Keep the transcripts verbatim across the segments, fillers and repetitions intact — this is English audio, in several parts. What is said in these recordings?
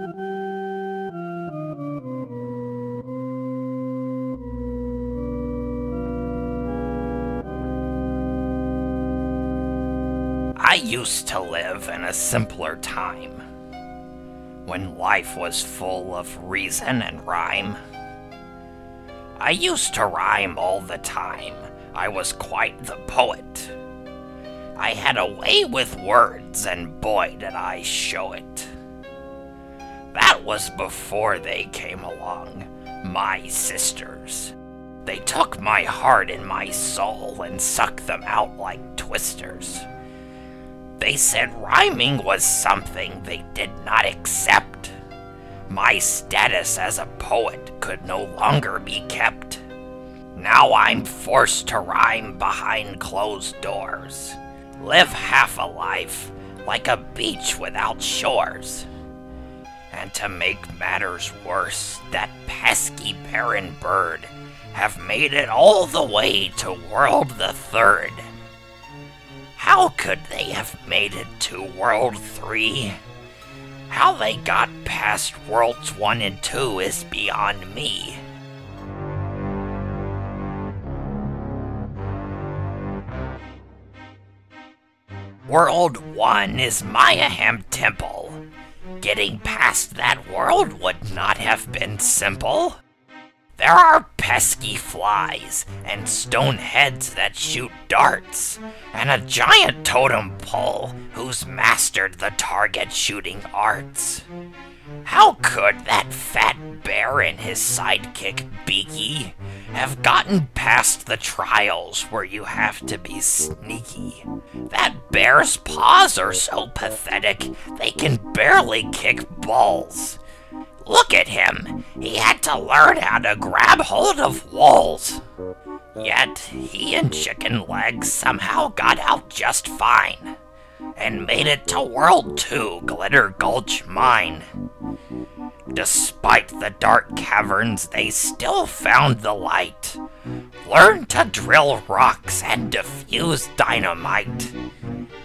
I used to live in a simpler time, when life was full of reason and rhyme. I used to rhyme all the time, I was quite the poet. I had a way with words, and boy did I show it. That was before they came along, my sisters. They took my heart and my soul and sucked them out like twisters. They said rhyming was something they did not accept. My status as a poet could no longer be kept. Now I'm forced to rhyme behind closed doors, live half a life like a beach without shores. And to make matters worse, that pesky barren bird have made it all the way to World the Third. How could they have made it to World three? How they got past Worlds one and two is beyond me. World one is Mayahem Temple. Getting past that world would not have been simple. There are pesky flies, and stone heads that shoot darts, and a giant totem pole who's mastered the target shooting arts. How could that fat bear and his sidekick, Beaky, have gotten past the trials where you have to be sneaky? That bear's paws are so pathetic, they can barely kick balls. Look at him! He had to learn how to grab hold of walls! Yet, he and Chicken Legs somehow got out just fine, and made it to World two Glitter Gulch Mine. Despite the dark caverns, they still found the light, learned to drill rocks and defuse dynamite.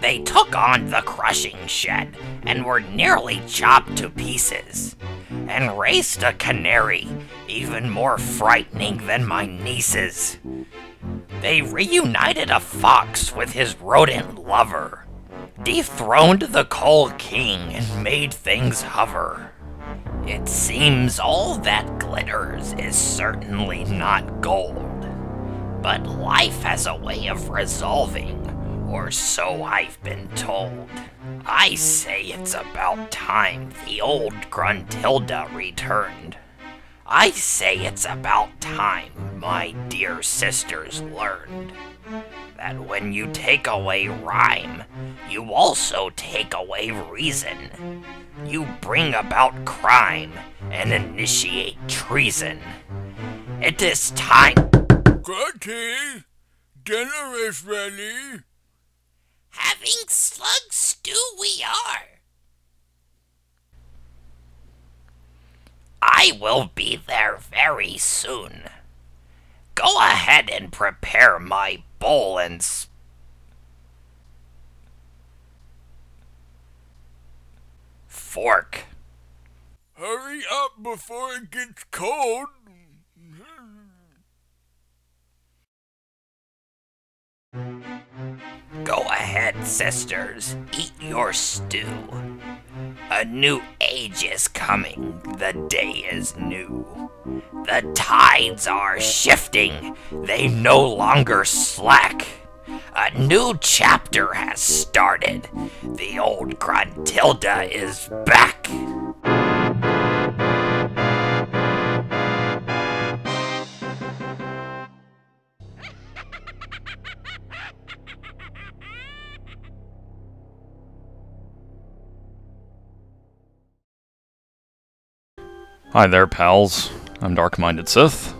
They took on the crushing shed and were nearly chopped to pieces, and raised a canary, even more frightening than my nieces. They reunited a fox with his rodent lover, dethroned the Coal King and made things hover. It seems all that glitters is certainly not gold, but life has a way of resolving, or so I've been told. I say it's about time the old Gruntilda returned. I say it's about time my dear sisters learned that when you take away rhyme, you also take away reason. You bring about crime and initiate treason. It is time— Grunty, dinner is ready. Having slug stew we are. I will be there very soon. Go ahead and prepare my bowl and spoon. Fork. Hurry up before it gets cold. Go ahead, sisters, eat your stew. A new age is coming, the day is new. The tides are shifting, they no longer slack. A new chapter has started, the old Gruntilda is back. Hi there, pals. I'm Darkminded Sith.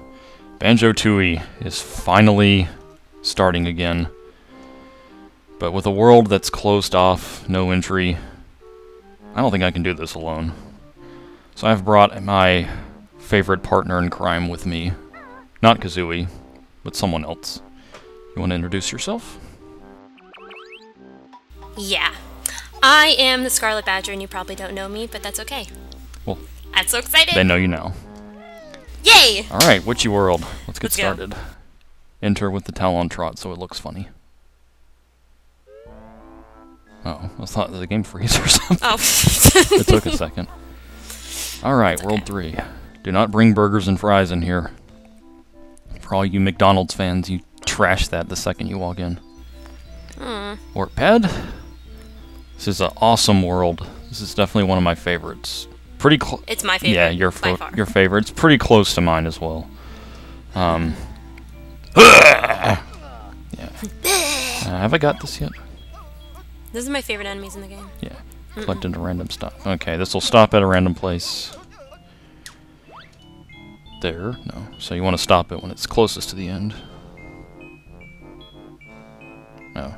Banjo-Tooie is finally starting again. But with a world that's closed off, no entry, I don't think I can do this alone. So I've brought my favorite partner in crime with me. Not Kazooie, but someone else. You want to introduce yourself? Yeah. I am the Scarlet Badger, and you probably don't know me, but that's okay. Well, I'm so excited. They know you now. Yay! All right, Witchy World. Let's get Let's started. Go. Enter with the Talon Trot so it looks funny. Oh, I thought the game freeze or something. Oh. It took a second. All right, okay. World three. Do not bring burgers and fries in here. For all you McDonald's fans, you trash that the second you walk in. Mm. Warp pad. This is an awesome world. This is definitely one of my favorites. Pretty close. It's my favorite. Yeah, your by far. Your favorite. It's pretty close to mine as well. Um. Yeah. Uh, have I got this yet? This is my favorite enemies in the game. Yeah. Collected mm-mm. a random stop. Okay, this will stop at a random place. There. No. So you want to stop it when it's closest to the end. No.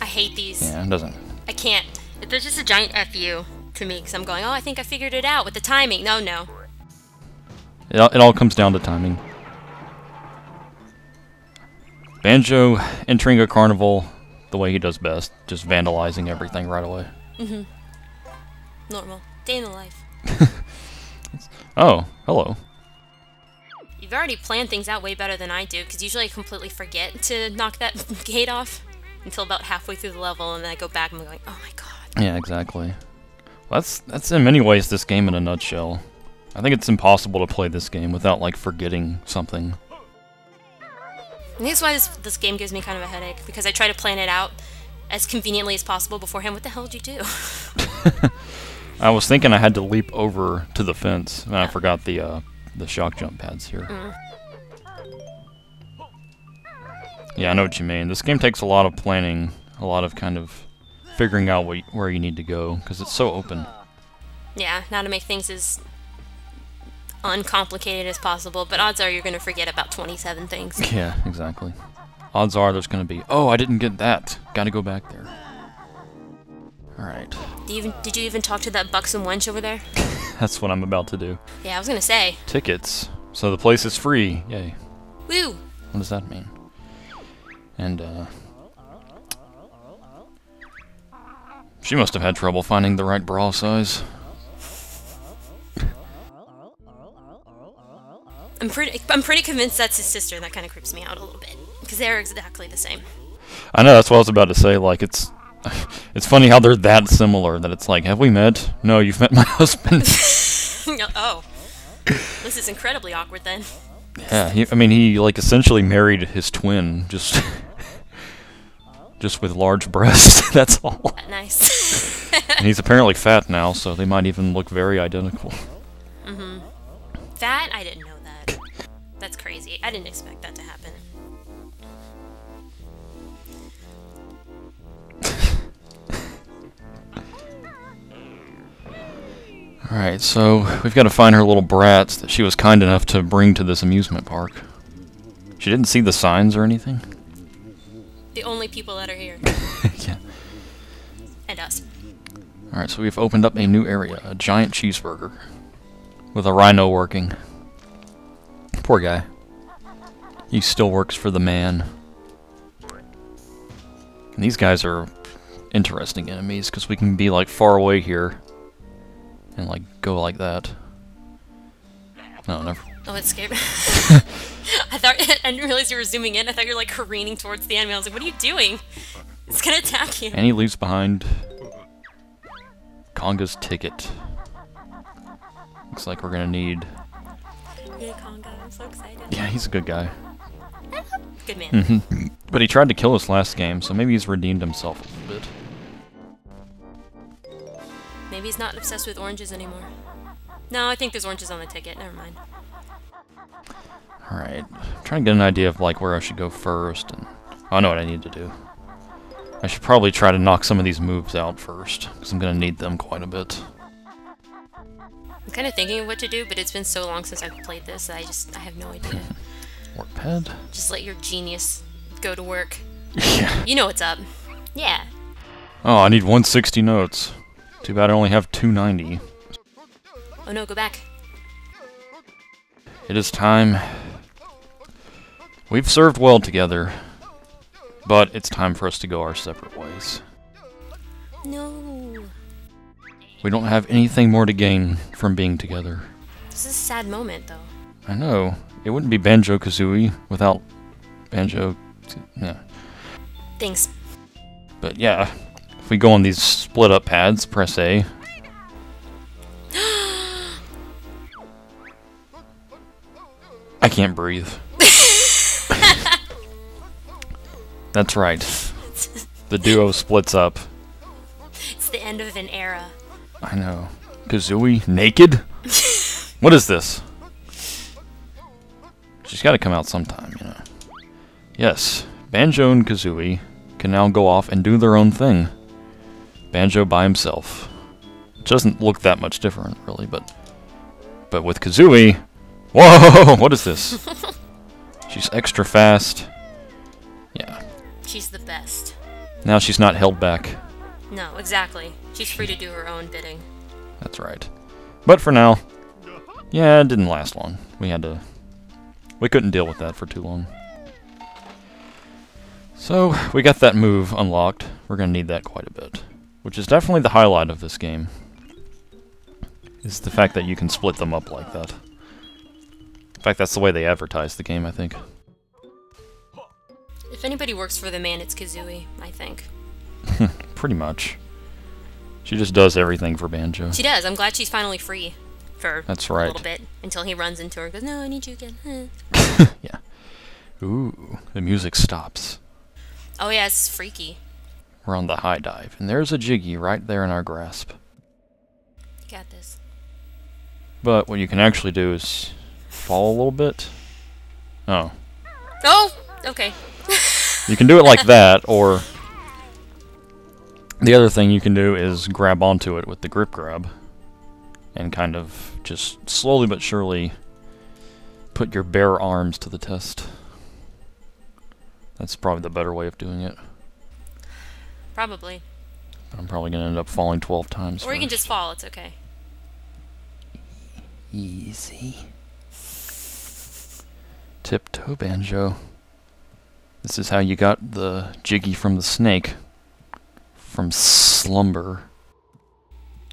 I hate these. Yeah, it doesn't. I can't. There's just a giant F U to me, because I'm going, oh, I think I figured it out with the timing. No, no. It all, it all comes down to timing. Banjo entering a carnival the way he does best, just vandalizing everything right away. Mm-hmm. Normal. Day in the life. Oh, hello. You've already planned things out way better than I do, because usually I completely forget to knock that gate off until about halfway through the level, and then I go back and I'm going, oh my god. Yeah, exactly. Well, that's, that's in many ways this game in a nutshell. I think it's impossible to play this game without, like, forgetting something. And that's why this, this game gives me kind of a headache, because I try to plan it out as conveniently as possible beforehand. What the hell did you do? I was thinking I had to leap over to the fence, and I forgot the, uh, the shock jump pads here. Mm. Yeah, I know what you mean. This game takes a lot of planning, a lot of kind of figuring out what, where you need to go, because it's so open. Yeah, now to make things as uncomplicated as possible, but odds are you're going to forget about twenty-seven things. Yeah, exactly. Odds are there's going to be, oh, I didn't get that. Gotta go back there. Alright. Did you even, did you even talk to that buxom wench over there? That's what I'm about to do. Yeah, I was going to say. Tickets. So the place is free. Yay. Woo! What does that mean? And, uh... she must have had trouble finding the right bra size. I'm pretty I'm pretty convinced that's his sister, and that kind of creeps me out a little bit, because they're exactly the same. I know, that's what I was about to say, like, it's... It's funny how they're that similar, that it's like, have we met? No, you've met my husband. Oh. This is incredibly awkward, then. Yeah, he, I mean, he, like, essentially married his twin, just... just with large breasts, that's all. Nice. And he's apparently fat now, so they might even look very identical. Mm-hmm. Fat? I didn't know. That's crazy. I didn't expect that to happen. Alright, so we've got to find her little brats that she was kind enough to bring to this amusement park. She didn't see the signs or anything? The only people that are here. Yeah. And us. Alright, so we've opened up a new area, a giant cheeseburger. With a rhino working. Poor guy. He still works for the man. And these guys are interesting enemies, because we can be, like, far away here. And, like, go like that. No, never. Oh, it scared me. I thought, I didn't realize you were zooming in. I thought you were, like, careening towards the enemy. I was like, what are you doing? It's gonna attack you. And he leaves behind Konga's ticket. Looks like we're gonna need... Yeah, Konga. I'm so excited. Yeah, he's a good guy. Good man. Mm-hmm. But he tried to kill us last game, so maybe he's redeemed himself a little bit. Maybe he's not obsessed with oranges anymore. No, I think there's oranges on the ticket. Never mind. Alright. I'm trying to get an idea of, like, where I should go first. And I know what I need to do. I should probably try to knock some of these moves out first, because I'm going to need them quite a bit. I'm kind of thinking of what to do, but it's been so long since I've played this that I just, I have no idea. Warp pad? Just let your genius go to work. Yeah. You know what's up. Yeah. Oh, I need one sixty notes. Too bad I only have two ninety. Oh no, go back. It is time. We've served well together, but it's time for us to go our separate ways. No. We don't have anything more to gain from being together. This is a sad moment, though. I know. It wouldn't be Banjo-Kazooie without Banjo... No. Thanks. But yeah, if we go on these split-up pads, press A. I can't breathe. That's right. The duo splits up. It's the end of an era. I know. Kazooie naked? What is this? She's got to come out sometime, you know. Yes, Banjo and Kazooie can now go off and do their own thing. Banjo by himself. It doesn't look that much different, really, but... But with Kazooie... Whoa! What is this? She's extra fast. Yeah. She's the best. Now she's not held back. No, exactly. She's free to do her own bidding. That's right. But for now... Yeah, it didn't last long. We had to... We couldn't deal with that for too long. So, we got that move unlocked. We're going to need that quite a bit. Which is definitely the highlight of this game. Is the fact that you can split them up like that. In fact, that's the way they advertise the game, I think. If anybody works for the man, it's Kazooie, I think. Pretty much. She just does everything for Banjo. She does. I'm glad she's finally free for that's right. a little bit. Until he runs into her and goes, no, I need you again. Yeah. Ooh, the music stops. Oh yeah, it's freaky. We're on the high dive, and there's a Jiggy right there in our grasp. You got this. But what you can actually do is fall a little bit. Oh. Oh! Okay. You can do it like that, or... The other thing you can do is grab onto it with the grip grab. And kind of just slowly but surely put your bare arms to the test. That's probably the better way of doing it. Probably. I'm probably going to end up falling twelve times. Or first. You can just fall, it's okay. Easy. Tiptoe Banjo. This is how you got the Jiggy from the snake. From slumber.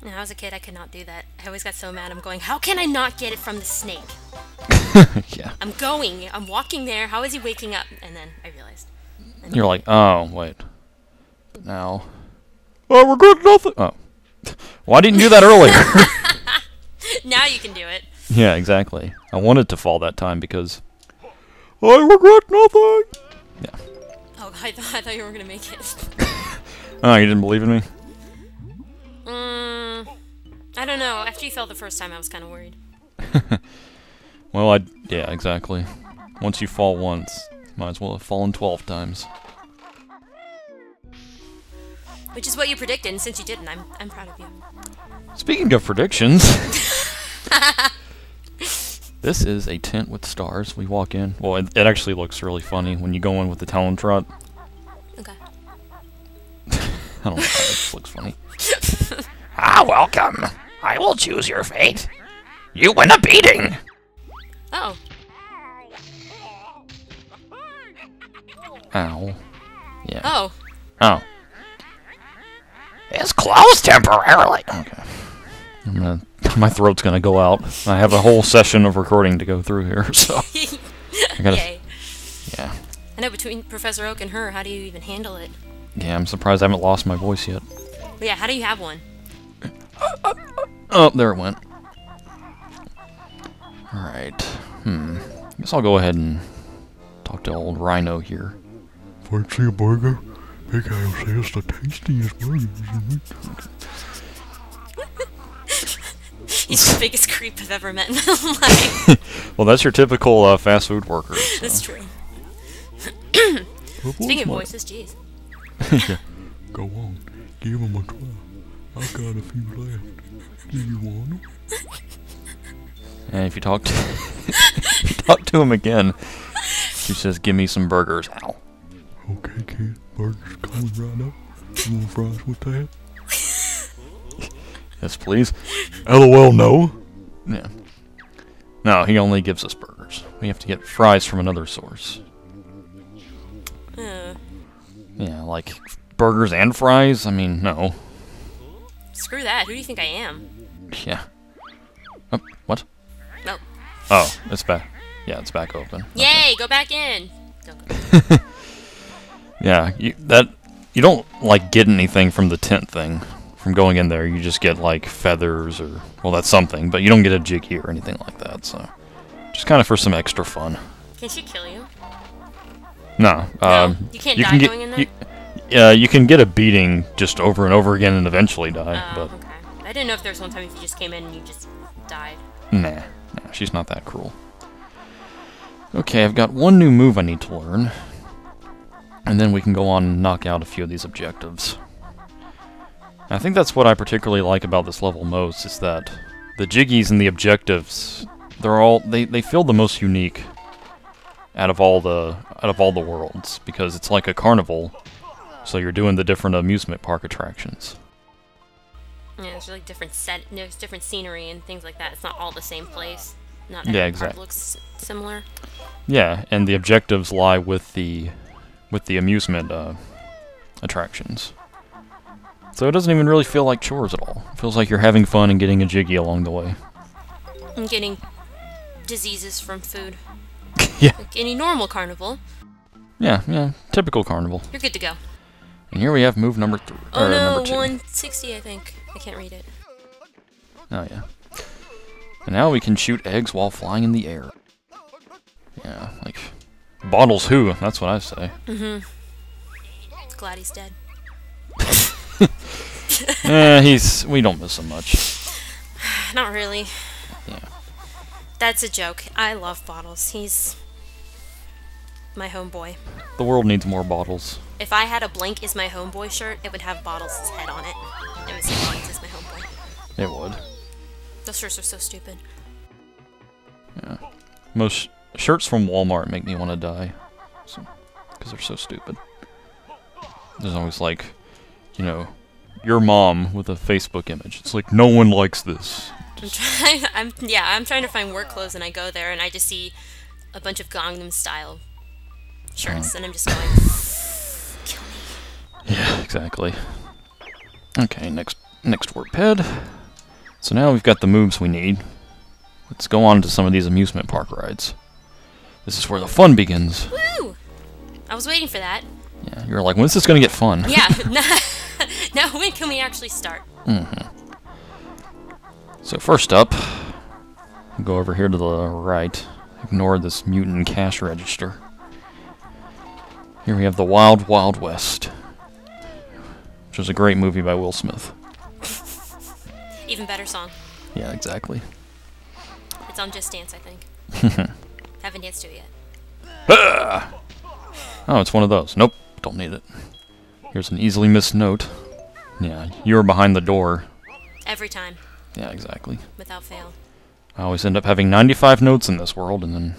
When I was a kid, I could not do that. I always got so mad. I'm going, how can I not get it from the snake? Yeah. I'm going. I'm walking there. How is he waking up? And then I realized. And You're like, oh, wait. But now... Oh, we're good nothing! Oh. Why didn't you do that earlier? Now you can do it. Yeah, exactly. I wanted to fall that time because... I regret nothing! Yeah. Oh, I, th I thought you were going to make it. Oh, you didn't believe in me? Mm, I don't know. After you fell the first time, I was kind of worried. Well, I... Yeah, exactly. Once you fall once, might as well have fallen twelve times. Which is what you predicted, and since you didn't, I'm, I'm proud of you. Speaking of predictions... This is a tent with stars. We walk in. Well, it, it actually looks really funny when you go in with the Talon Trot. Okay. I don't know. It looks funny. Ah, welcome. I will choose your fate. You win a beating. Oh. Ow. Yeah. Oh. Oh. It's closed temporarily. Okay. I'm gonna, my throat's gonna go out. I have a whole session of recording to go through here, so. I gotta, Yay. Yeah. I know, between Professor Oak and her, how do you even handle it? Yeah, I'm surprised I haven't lost my voice yet. Yeah, how do you have one? Uh, uh, uh, oh, there it went. Alright. Hmm. I guess I'll go ahead and talk to old Rhino here. Fancy a burger? Big Al says the tastiest burgers in it. He's the biggest creep I've ever met in my life. Well, that's your typical uh, fast food worker. So. That's true. Speaking of voices, jeez. Yeah. Go on. Give him a try. I've got a few left. Do you want them? And if you talk to if you talk to him again, she says, give me some burgers. Ow. Okay, kid. Burgers coming right up. You want fries with that? Yes, please. LOL, no. Yeah. No, he only gives us burgers. We have to get fries from another source. Uh. Yeah, like burgers and fries? I mean, no. Screw that. Who do you think I am? Yeah. Oh, what? No. Oh, it's back. Yeah, it's back open. Yay! Okay. Go back in. Don't go back. Yeah, you, that you don't like get anything from the tent thing. From going in there, you just get like feathers or well, that's something, but you don't get a jiggy or anything like that. So, just kind of for some extra fun. Can she kill you? No. No um, you can't you die can get, going in there. Yeah, you, uh, you can get a beating just over and over again and eventually die. Uh, but okay. I didn't know if there was one time if you just came in and you just died. Nah, nah, she's not that cruel. Okay, I've got one new move I need to learn, and then we can go on and knock out a few of these objectives. I think that's what I particularly like about this level most, is that the jiggies and the objectives, they're all they, they feel the most unique out of all the out of all the worlds, because it's like a carnival, so you're doing the different amusement park attractions. Yeah, there's like different set there's different scenery and things like that. It's not all the same place. Not every yeah, exactly. park looks similar. Yeah, and the objectives lie with the with the amusement uh, attractions. So it doesn't even really feel like chores at all. It feels like you're having fun and getting a jiggy along the way. And getting diseases from food. Yeah. Like any normal carnival. Yeah, yeah. Typical carnival. You're good to go. And here we have move number three. Oh no, number two. one sixty I think. I can't read it. Oh yeah. And now we can shoot eggs while flying in the air. Yeah, like... Bottles who? That's what I say. Mm-hmm. Glad he's dead. eh, he's... we don't miss him much. Not really. Yeah. That's a joke. I love Bottles. He's... my homeboy. The world needs more Bottles. If I had a Blink is my homeboy shirt, it would have Bottles' head on it. It would say Blink is my homeboy. It would. Those shirts are so stupid. Yeah. Most shirts from Walmart make me want to die. So, 'cause they're so stupid. There's always like... you know, your mom with a Facebook image. It's like, no one likes this. I'm trying, I'm, yeah, I'm trying to find work clothes, and I go there, and I just see a bunch of Gangnam style shirts, mm. and I'm just going, kill me. Yeah, exactly. Okay, next, next warp head. So now we've got the moves we need. Let's go on to some of these amusement park rides. This is where the fun begins. Woo! I was waiting for that. Yeah, you were like, when's this going to get fun? Yeah. Now, when can we actually start? Mm-hmm. So first up, go over here to the right. Ignore this mutant cash register. Here we have the Wild Wild West, which was a great movie by Will Smith. Even better song. Yeah, exactly. It's on Just Dance, I think. Haven't danced to it yet. Oh, it's one of those. Nope, don't need it. Here's an easily missed note. Yeah, you were behind the door. Every time. Yeah, exactly. Without fail. I always end up having ninety-five notes in this world, and then...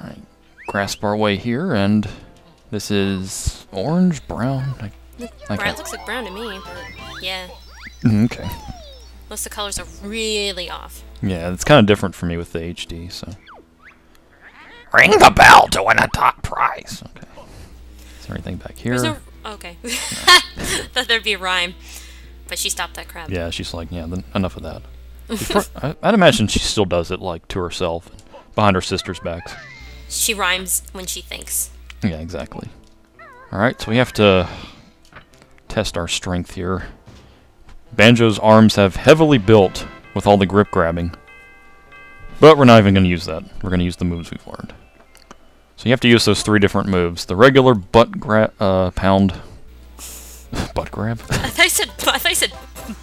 alright, grasp our way here, and... this is... orange? Brown? I, Look, I brown looks like brown to me, but... yeah. Okay. Most of the colors are really off. Yeah, it's kind of different for me with the H D, so... ring the bell to win a top prize! Okay. Is there anything back here? No, okay. No. Thought there'd be a rhyme, but she stopped that crap. Yeah, she's like, yeah, then enough of that. Before, I, I'd imagine she still does it like to herself, behind her sister's backs. She rhymes when she thinks. Yeah, exactly. All right, so we have to test our strength here. Banjo's arms have heavily built with all the grip grabbing, but we're not even going to use that. We're going to use the moves we've learned. So you have to use those three different moves. The regular butt grab, uh, pound. butt grab? I thought you said, I thought you said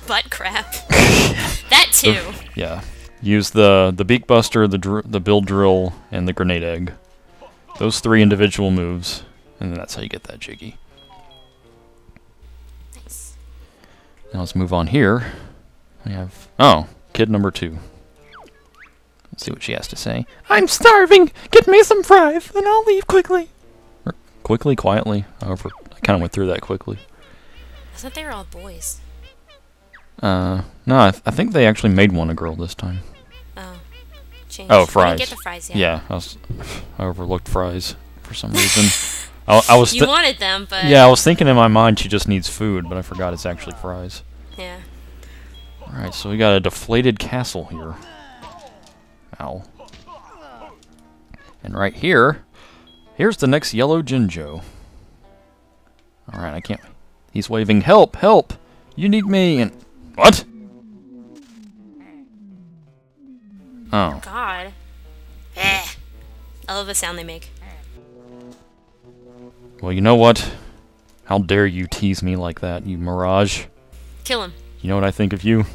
butt grab. That too. The, yeah. Use the, the beak buster, the, dr the build drill, and the grenade egg. Those three individual moves, and that's how you get that jiggy. Nice. Now let's move on here. We have, oh, kid number two. See what she has to say. I'm starving! Get me some fries, and I'll leave quickly! Or quickly, quietly? However, I kind of went through that quickly. I thought they were all boys. Uh, no, I, th I think they actually made one a girl this time. Oh. Changed. Oh, fries. I didn't get the fries yet. Yeah, I, was, I overlooked fries for some reason. I, I was. You wanted them, but yeah, I was thinking in my mind she just needs food, but I forgot it's actually fries. Yeah. All right, so we got a deflated castle here. Ow. And right here, here's the next yellow Jinjo. All right, I can't. He's waving, help, help! You need me, and what? Oh. God. Eh. I love the sound they make. Well, you know what? How dare you tease me like that, you mirage? Kill him. You know what I think of you?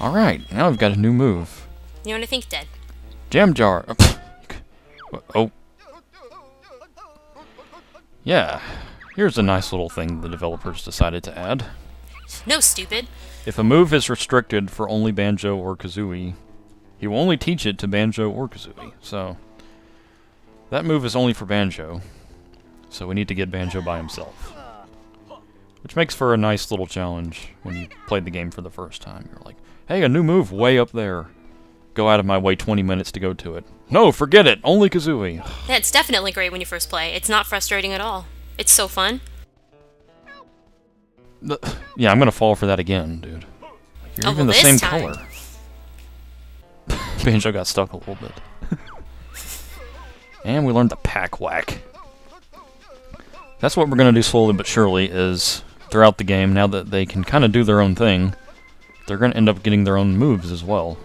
Alright, now I've got a new move. You know what I think, Dad? Jam jar. Oh. Yeah. Here's a nice little thing the developers decided to add. No, stupid. If a move is restricted for only Banjo or Kazooie, he will only teach it to Banjo or Kazooie. So, that move is only for Banjo. So we need to get Banjo by himself. Which makes for a nice little challenge when you played the game for the first time. You're like, hey, a new move way up there. Go out of my way twenty minutes to go to it. No, forget it! Only Kazooie! That's definitely great when you first play. It's not frustrating at all. It's so fun. Yeah, I'm gonna fall for that again, dude. You're oh, even well, the same time. Color. Banjo got stuck a little bit. And we learned the pack whack. That's what we're gonna do slowly but surely, is throughout the game, now that they can kind of do their own thing, they're gonna end up getting their own moves as well.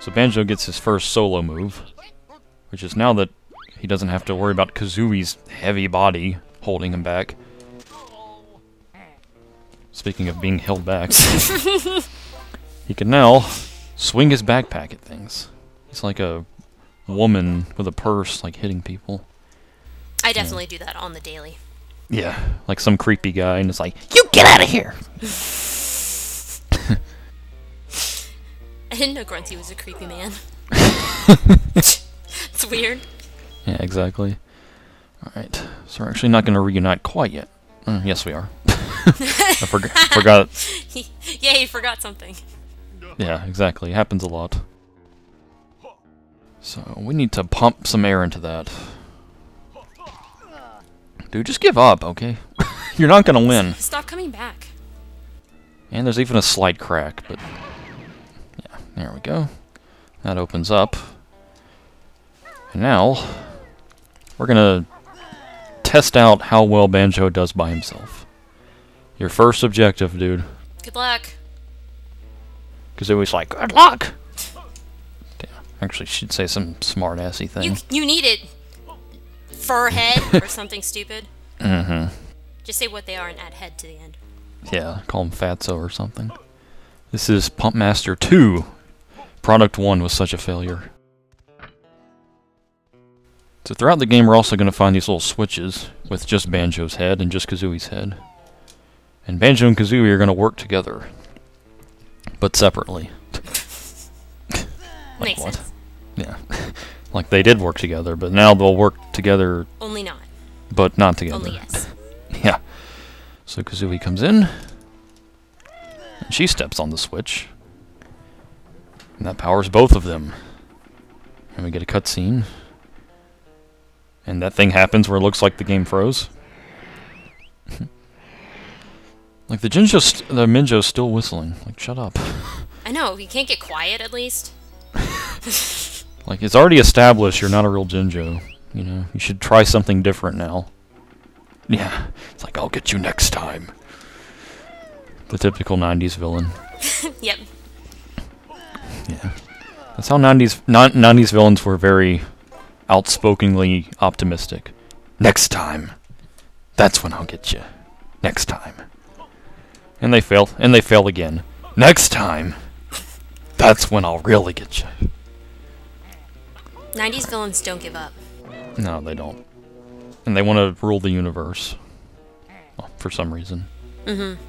So Banjo gets his first solo move, which is now that he doesn't have to worry about Kazooie's heavy body holding him back. Speaking of being held back, he can now swing his backpack at things. He's like a woman with a purse, like hitting people. I definitely yeah. do that on the daily. Yeah, like some creepy guy, and it's like, you get out of here! I didn't know Grunty was a creepy man. It's weird. Yeah, exactly. Alright, so we're actually not going to reunite quite yet. Uh, yes, we are. I forg forgot. Yeah, you forgot something. Yeah, exactly. It happens a lot. So, we need to pump some air into that. Dude, just give up, okay? You're not gonna win. Stop coming back. And there's even a slight crack, but... yeah, there we go. That opens up. And now, we're gonna test out how well Banjo does by himself. Your first objective, dude. Good luck. Because it was like, good luck! Damn, actually, she'd say some smart-assy thing. You, you need it. Fur head or something stupid. Mm-hmm. Just say what they are and add head to the end. Yeah, call them Fatso or something. This is Pump Master two. Product one was such a failure. So throughout the game, we're also going to find these little switches with just Banjo's head and just Kazooie's head. And Banjo and Kazooie are going to work together, but separately. Like makes what? Sense. Yeah. Like they did work together, but now they'll work together... only not. But not together. Only yes. Yeah. So Kazooie comes in, and she steps on the switch, and that powers both of them. And we get a cutscene, and that thing happens where it looks like the game froze. Like, the Jinjo's, st the Minjo's still whistling. Like, shut up. I know, he can't get quiet, at least. Like, it's already established you're not a real Jinjo. You know, you should try something different now. Yeah, it's like, I'll get you next time. The typical nineties villain. Yep. Yeah. That's how nineties, nineties villains were very outspokenly optimistic. Next time. That's when I'll get you. Next time. And they fail, and they fail again. Next time, that's when I'll really get you. nineties villains don't give up. No, they don't. And they want to rule the universe. Well, for some reason. Mm-hmm.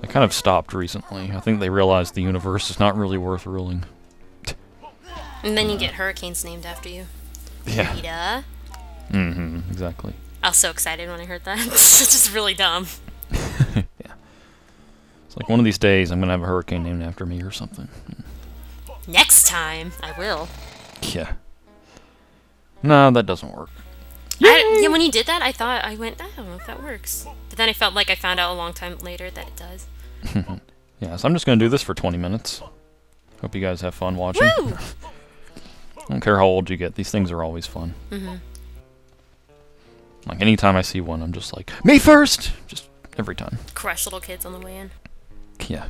They kind of stopped recently. I think they realized the universe is not really worth ruling. And then you get hurricanes named after you. Yeah. Rita. Mm-hmm, exactly. I was so excited when I heard that. It's just really dumb. It's like, one of these days, I'm going to have a hurricane named after me or something. Next time, I will. Yeah. No, that doesn't work. I, yeah, when he did that, I thought, I went, I don't know if that works. But then I felt like I found out a long time later that it does. Yeah, so I'm just going to do this for twenty minutes. Hope you guys have fun watching. Woo! I don't care how old you get. These things are always fun. Mm-hmm. Like, anytime I see one, I'm just like, me first! Just every time. Crush little kids on the way in. Yeah.